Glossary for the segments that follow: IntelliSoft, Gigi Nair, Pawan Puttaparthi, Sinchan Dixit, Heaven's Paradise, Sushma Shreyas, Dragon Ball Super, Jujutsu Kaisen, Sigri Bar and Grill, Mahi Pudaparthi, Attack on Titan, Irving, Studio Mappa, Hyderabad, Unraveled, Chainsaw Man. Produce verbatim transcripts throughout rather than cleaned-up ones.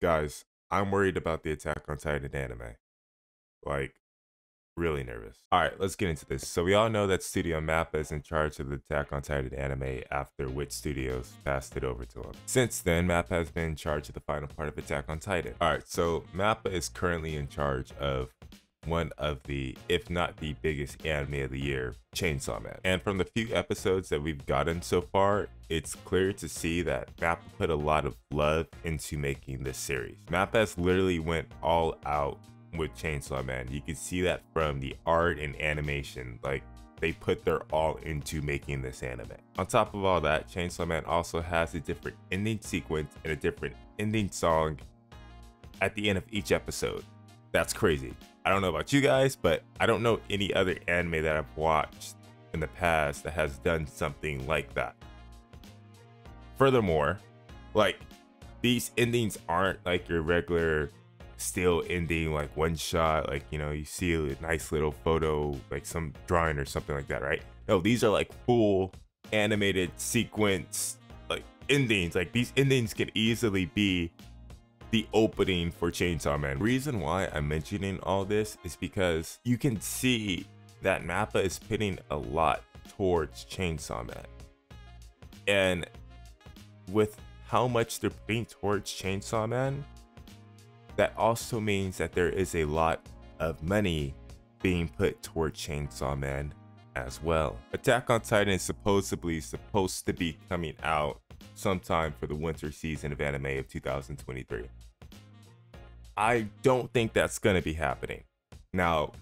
guys, I'm worried about the Attack on Titan anime. Like, really nervous. All right, let's get into this. So we all know that Studio Mappa is in charge of the Attack on Titan anime after Wit Studios passed it over to him. Since then, Mappa has been in charge of the final part of Attack on Titan. All right, so Mappa is currently in charge of one of the, if not the biggest anime of the year, Chainsaw Man. And from the few episodes that we've gotten so far, it's clear to see that Mappa put a lot of love into making this series. Mappa has literally went all out with Chainsaw Man. You can see that from the art and animation. Like, they put their all into making this anime. On top of all that, Chainsaw Man also has a different ending sequence and a different ending song at the end of each episode. That's crazy. I don't know about you guys, but I don't know any other anime that I've watched in the past that has done something like that. Furthermore, like, these endings aren't like your regular still ending, like one shot, like, you know, you see a nice little photo, like some drawing or something like that, right? No, these are like full animated sequence, like endings. Like, these endings can easily be the opening for Chainsaw Man. Reason why I'm mentioning all this is because you can see that Mappa is putting a lot towards Chainsaw Man. And with how much they're putting towards Chainsaw Man, that also means that there is a lot of money being put towards Chainsaw Man as well. Attack on Titan is supposedly supposed to be coming out sometime for the winter season of anime of two thousand twenty-three. I don't think that's going to be happening. Now,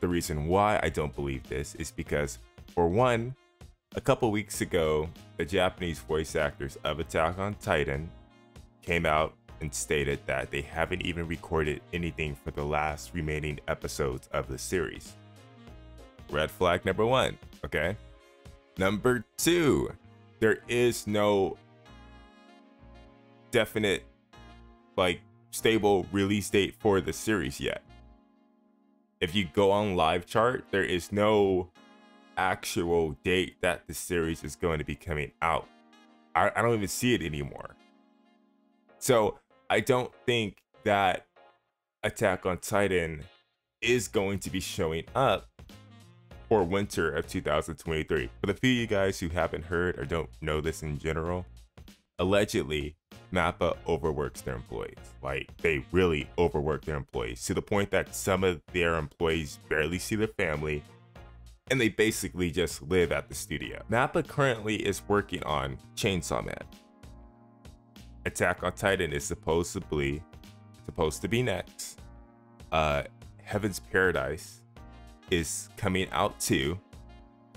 the reason why I don't believe this is because, for one, a couple weeks ago, the Japanese voice actors of Attack on Titan came out and stated that they haven't even recorded anything for the last remaining episodes of the series. Red flag number one, okay? Number two, there is no definite, like, stable release date for the series yet. If you go on Live Chart, there is no actual date that the series is going to be coming out. I, I don't even see it anymore. So I don't think that Attack on Titan is going to be showing up for winter of two thousand twenty-three. For the few of you guys who haven't heard or don't know this in general, allegedly Mappa overworks their employees. Like, they really overwork their employees to the point that some of their employees barely see their family and they basically just live at the studio. Mappa currently is working on Chainsaw Man. Attack on Titan is supposedly supposed to be next. Uh, Heaven's Paradise is coming out too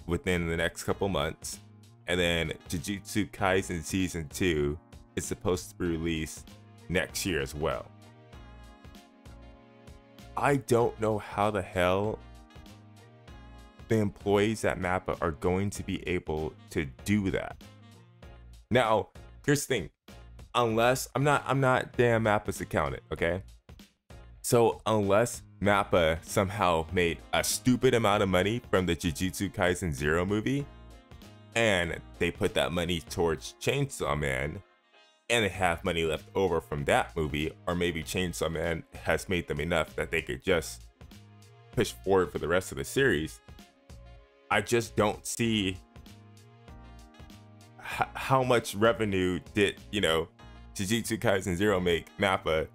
within the next couple months, and then Jujutsu Kaisen season two is supposed to be released next year as well. I don't know how the hell the employees at Mappa are going to be able to do that. Now, here's the thing, unless I'm not I'm not damn Mappa's accountant, okay? So unless Mappa somehow made a stupid amount of money from the Jujutsu Kaisen Zero movie, and they put that money towards Chainsaw Man, and they have money left over from that movie, or maybe Chainsaw Man has made them enough that they could just push forward for the rest of the series. I just don't see how much revenue did, you know, Jujutsu Kaisen Zero make Mappa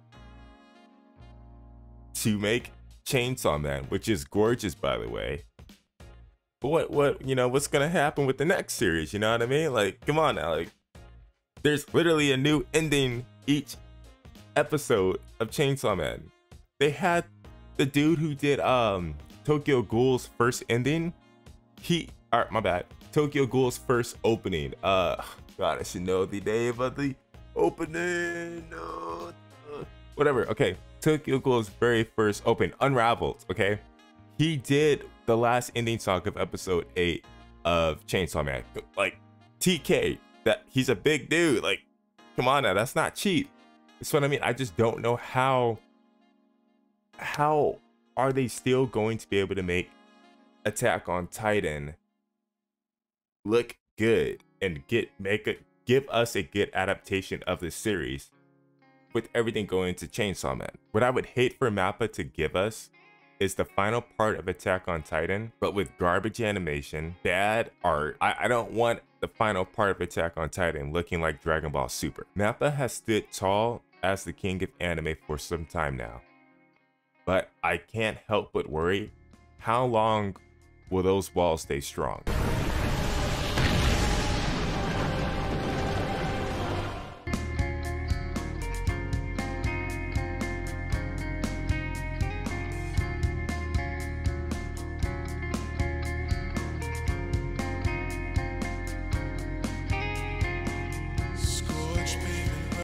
to make Chainsaw Man, which is gorgeous, by the way. But what, what, you know, what's gonna happen with the next series? You know what I mean? Like, come on now. Like, there's literally a new ending each episode of Chainsaw Man. They had the dude who did um Tokyo Ghoul's first ending. He, all right, my bad. Tokyo Ghoul's first opening. Uh, God, I should know the name of the opening. Oh, uh, whatever. Okay. Tokyo Ghoul's very first open, Unraveled, okay? He did the last ending song of episode eight of Chainsaw Man. Like, T K, that he's a big dude. Like, come on now, that's not cheap. That's what I mean. I just don't know how, how are they still going to be able to make Attack on Titan look good and get, make a, give us a good adaptation of the series with everything going to Chainsaw Man. What I would hate for Mappa to give us is the final part of Attack on Titan, but with garbage animation, bad art. I, I don't want the final part of Attack on Titan looking like Dragon Ball Super. Mappa has stood tall as the king of anime for some time now, but I can't help but worry, how long will those walls stay strong?